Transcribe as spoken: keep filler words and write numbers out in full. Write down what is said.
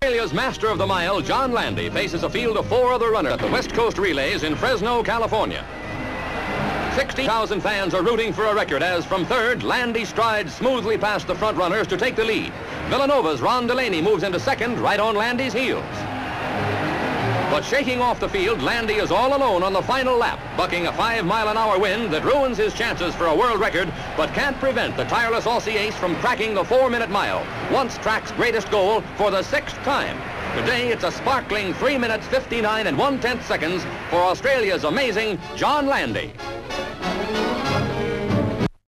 Australia's master of the mile, John Landy, faces a field of four other runners at the West Coast Relays in Fresno, California. sixty thousand fans are rooting for a record as, from third, Landy strides smoothly past the front runners to take the lead. Villanova's Ron Delaney moves into second, right on Landy's heels. But shaking off the field, Landy is all alone on the final lap, bucking a five-mile-an-hour wind that ruins his chances for a world record, but can't prevent the tireless Aussie ace from cracking the four-minute mile, once track's greatest goal, for the sixth time. Today, it's a sparkling three minutes, fifty-nine and one-tenth seconds for Australia's amazing John Landy.